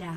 down.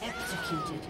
Executed.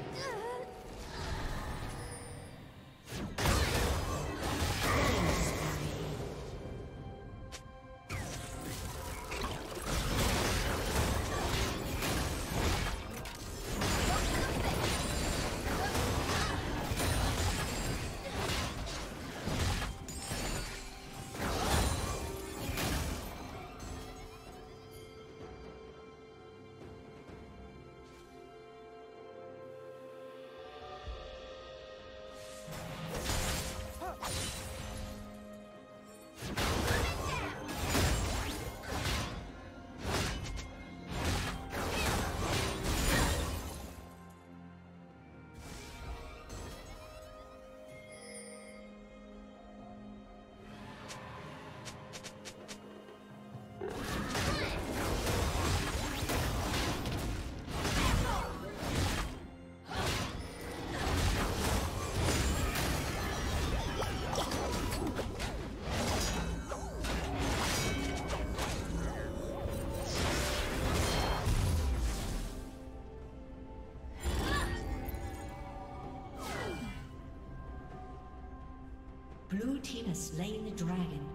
Blue team has slain the dragon.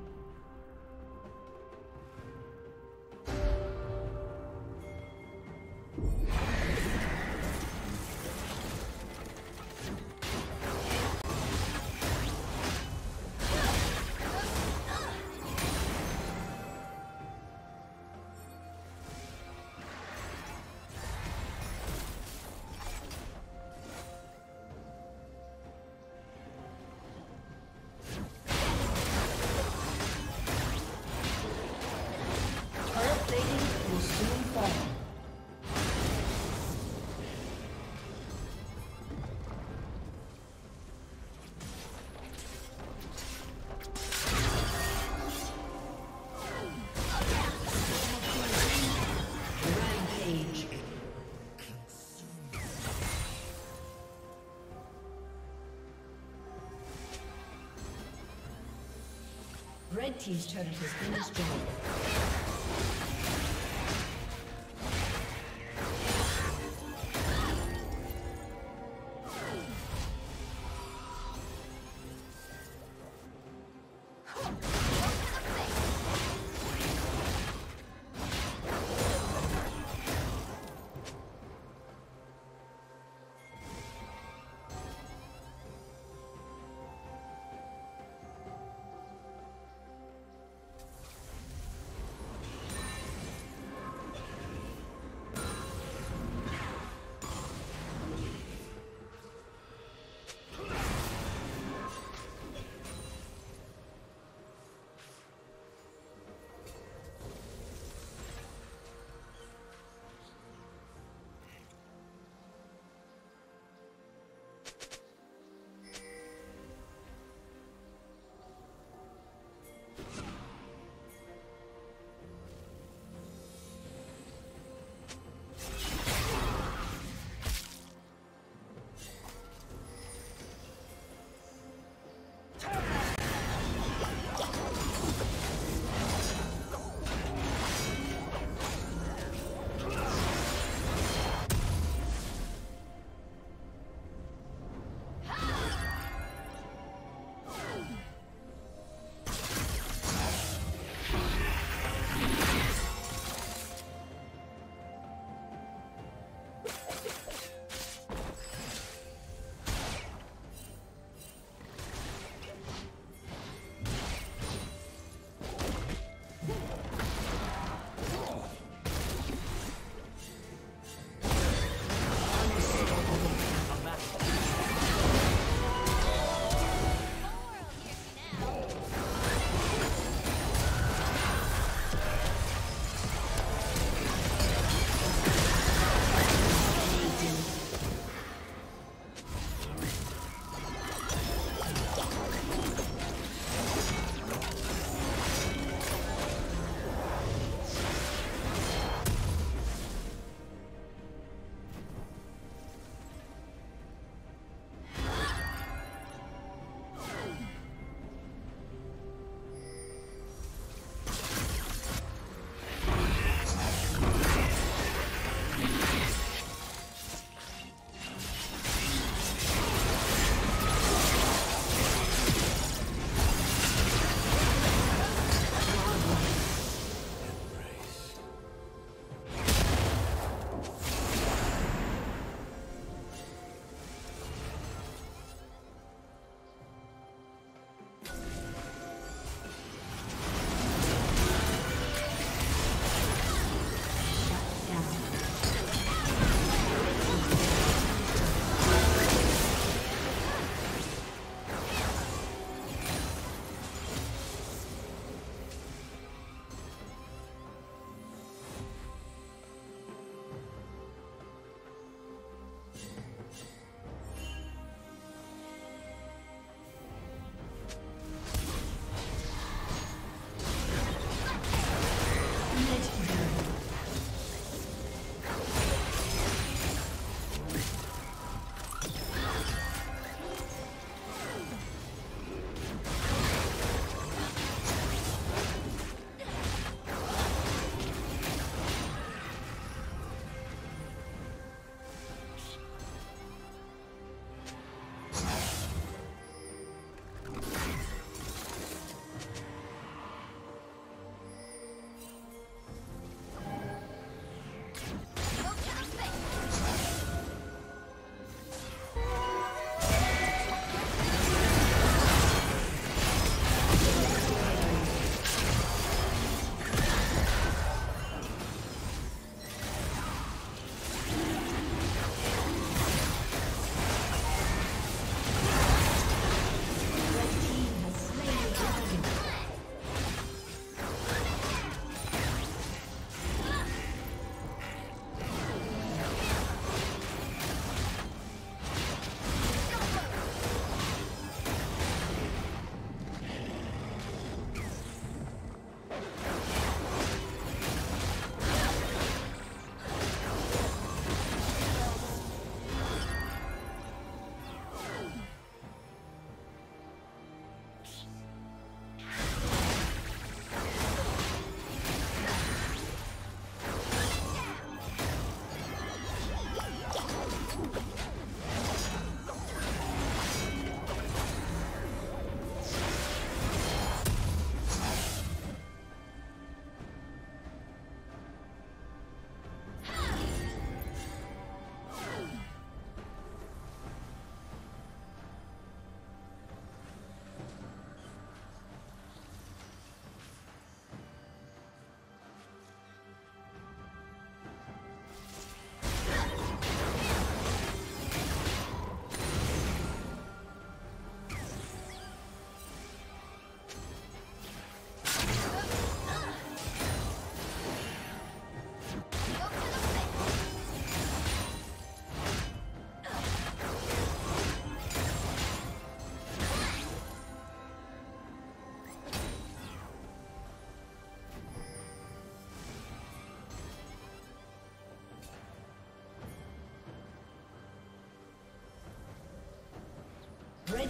Red team's turret has been destroyed. Red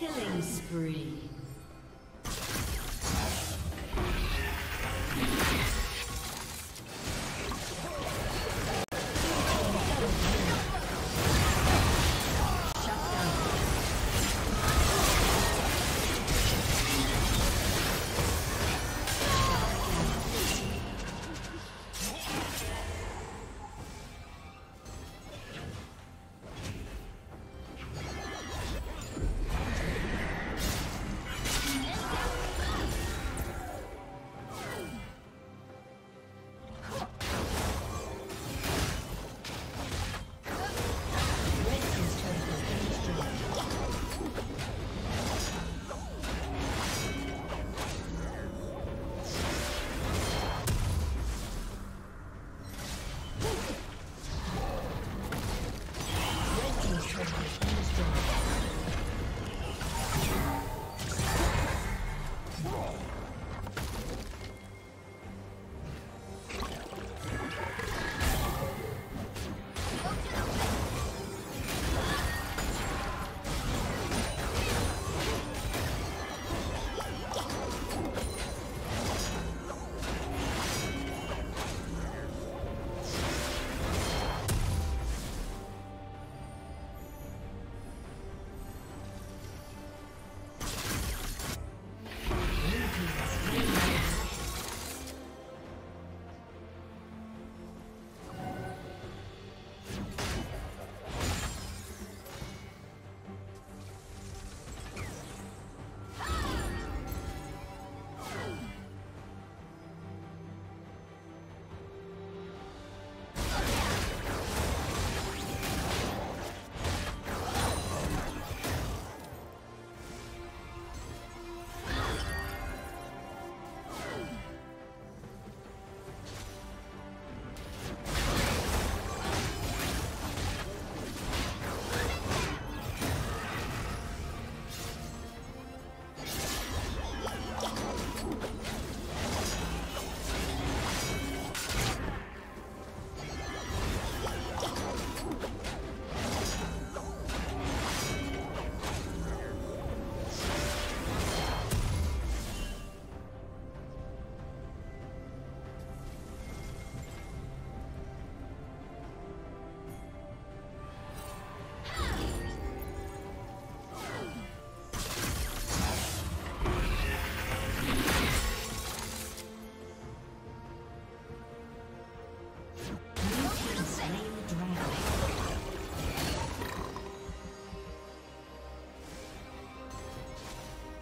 Killing spree.